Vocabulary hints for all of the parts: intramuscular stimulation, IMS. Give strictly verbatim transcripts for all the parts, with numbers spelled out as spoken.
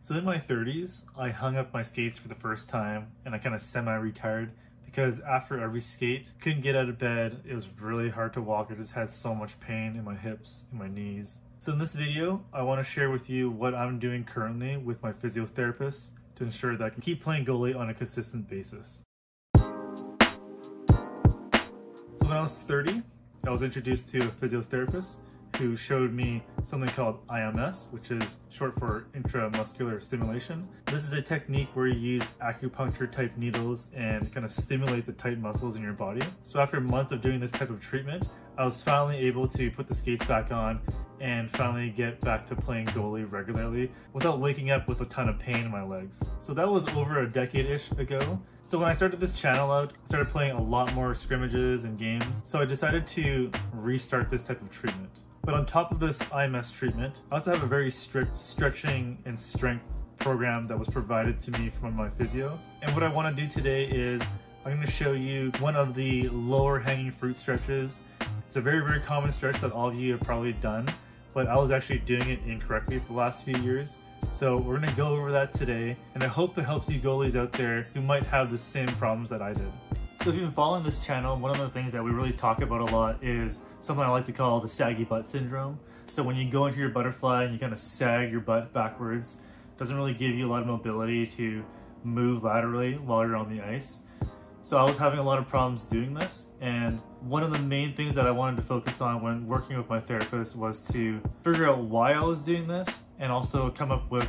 So in my thirties, I hung up my skates for the first time and I kind of semi-retired because after every skate, couldn't get out of bed. It was really hard to walk. I just had so much pain in my hips, in my knees. So in this video, I want to share with you what I'm doing currently with my physiotherapist to ensure that I can keep playing goalie on a consistent basis. So when I was thirty, I was introduced to a physiotherapist who showed me something called I M S, which is short for intramuscular stimulation. This is a technique where you use acupuncture type needles and kind of stimulate the tight muscles in your body. So after months of doing this type of treatment, I was finally able to put the skates back on and finally get back to playing goalie regularly without waking up with a ton of pain in my legs. So that was over a decade-ish ago. So when I started this channel out, I started playing a lot more scrimmages and games. So I decided to restart this type of treatment. But on top of this I M S treatment, I also have a very strict stretching and strength program that was provided to me from my physio. And what I want to do today is I'm going to show you one of the lower hanging fruit stretches. It's a very, very common stretch that all of you have probably done, but I was actually doing it incorrectly for the last few years. So we're going to go over that today, and I hope it helps you goalies out there who might have the same problems that I did. So if you've been following this channel, one of the things that we really talk about a lot is something I like to call the saggy butt syndrome. So when you go into your butterfly and you kind of sag your butt backwards, it doesn't really give you a lot of mobility to move laterally while you're on the ice. So I was having a lot of problems doing this, and one of the main things that I wanted to focus on when working with my therapist was to figure out why I was doing this and also come up with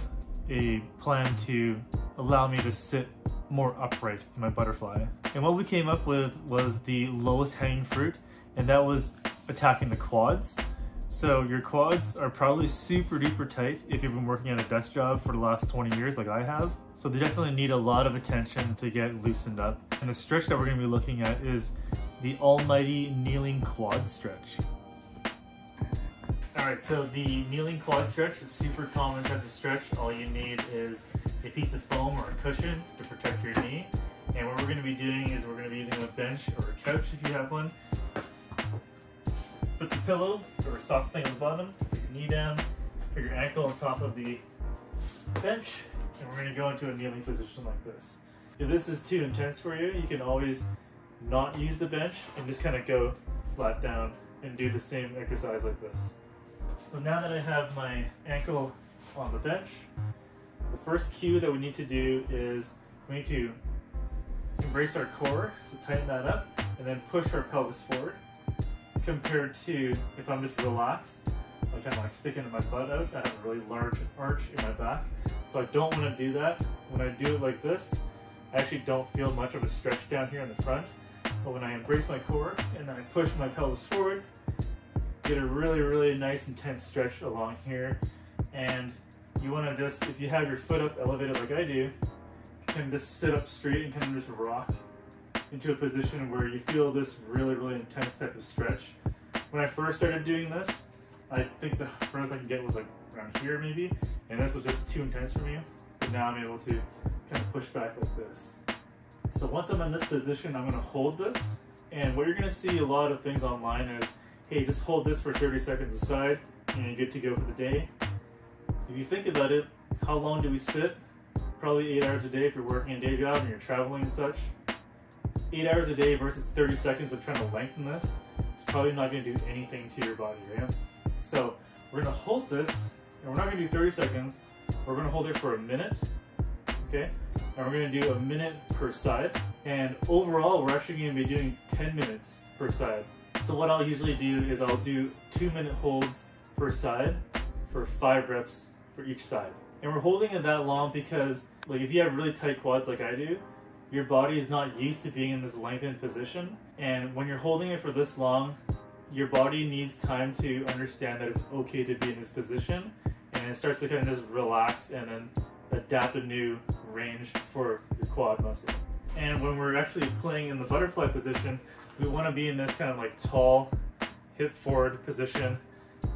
a plan to allow me to sit more upright in my butterfly. And what we came up with was the lowest hanging fruit, and that was attacking the quads. So your quads are probably super duper tight if you've been working at a desk job for the last twenty years like I have. So they definitely need a lot of attention to get loosened up. And the stretch that we're gonna be looking at is the almighty kneeling quad stretch. All right, so the kneeling quad stretch is super common type of stretch. All you need is a piece of foam or a cushion to protect your knee. And what we're gonna be doing is we're gonna be using a bench or a couch if you have one. Put the pillow or a soft thing on the bottom, put your knee down, put your ankle on top of the bench, and we're going to go into a kneeling position like this. If this is too intense for you, you can always not use the bench and just kind of go flat down and do the same exercise like this. So now that I have my ankle on the bench, the first cue that we need to do is we need to embrace our core, so tighten that up, and then push our pelvis forward. Compared to if I'm just relaxed, like I'm like sticking my butt out, I have a really large arch in my back. So I don't want to do that. When I do it like this, I actually don't feel much of a stretch down here in the front. But when I embrace my core and then I push my pelvis forward, get a really, really nice intense stretch along here. And you want to just, if you have your foot up elevated like I do, you can just sit up straight and kind of just rock into a position where you feel this really, really intense type of stretch. When I first started doing this, I think the first I could get was like around here maybe, and this was just too intense for me, but now I'm able to kind of push back like this. So once I'm in this position, I'm gonna hold this, and what you're gonna see a lot of things online is, hey, just hold this for thirty seconds aside, and you're good to go for the day. If you think about it, how long do we sit? Probably eight hours a day if you're working a day job and you're traveling and such. eight hours a day versus thirty seconds of trying to lengthen this, it's probably not going to do anything to your body, right? So we're going to hold this, and we're not going to do thirty seconds, we're going to hold it for a minute, okay? And we're going to do a minute per side, and overall we're actually going to be doing ten minutes per side. So what I'll usually do is I'll do two minute holds per side for five reps for each side. And we're holding it that long because, like, if you have really tight quads like I do, your body is not used to being in this lengthened position, and when you're holding it for this long, your body needs time to understand that it's okay to be in this position, and it starts to kind of just relax and then adapt a new range for your quad muscle. And when we're actually playing in the butterfly position, we want to be in this kind of like tall, hip forward position,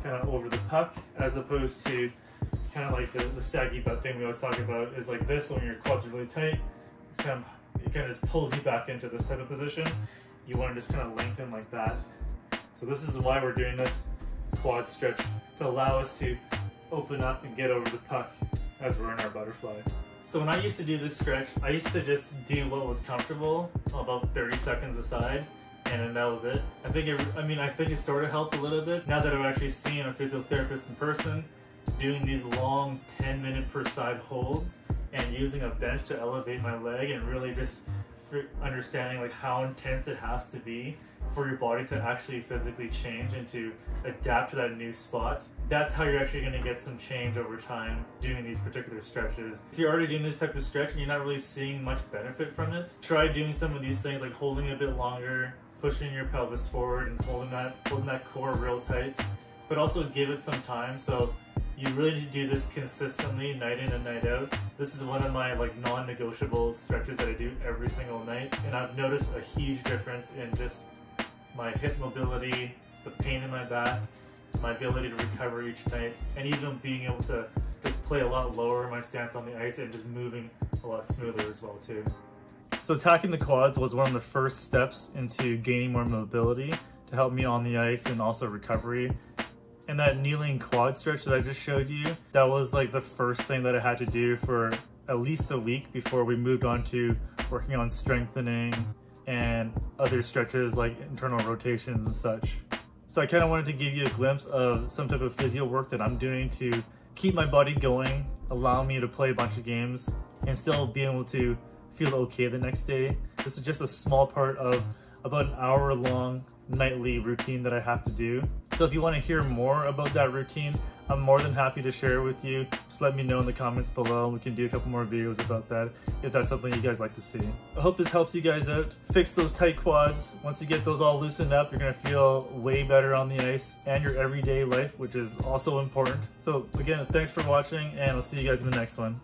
kind of over the puck, as opposed to kind of like the, the saggy butt thing we always talk about is like this when your quads are really tight. It's kind of It kind of just pulls you back into this type of position. You want to just kind of lengthen like that. So this is why we're doing this quad stretch, to allow us to open up and get over the puck as we're in our butterfly. So when I used to do this stretch, I used to just do what was comfortable, about thirty seconds a side, and then that was it. I think it, I mean, I think it sort of helped a little bit. Now that I've actually seen a physiotherapist in person, doing these long ten minute per side holds and using a bench to elevate my leg and really just understanding like how intense it has to be for your body to actually physically change and to adapt to that new spot. That's how you're actually going to get some change over time doing these particular stretches. If you're already doing this type of stretch and you're not really seeing much benefit from it, try doing some of these things like holding a bit longer, pushing your pelvis forward and holding that, holding that core real tight, but also give it some time. So you really need to do this consistently, night in and night out. This is one of my like non-negotiable stretches that I do every single night, and I've noticed a huge difference in just my hip mobility, the pain in my back, my ability to recover each night, and even being able to just play a lot lower in my stance on the ice and just moving a lot smoother as well too. So attacking the quads was one of the first steps into gaining more mobility to help me on the ice and also recovery. And that kneeling quad stretch that I just showed you, that was like the first thing that I had to do for at least a week before we moved on to working on strengthening and other stretches like internal rotations and such. So I kind of wanted to give you a glimpse of some type of physio work that I'm doing to keep my body going, allow me to play a bunch of games, and still be able to feel okay the next day. This is just a small part of about an hour long nightly routine that I have to do. So if you want to hear more about that routine, I'm more than happy to share it with you. Just let me know in the comments below. We can do a couple more videos about that if that's something you guys like to see. I hope this helps you guys out. Fix those tight quads. Once you get those all loosened up, you're going to feel way better on the ice and your everyday life, which is also important. So again, thanks for watching, and I'll see you guys in the next one.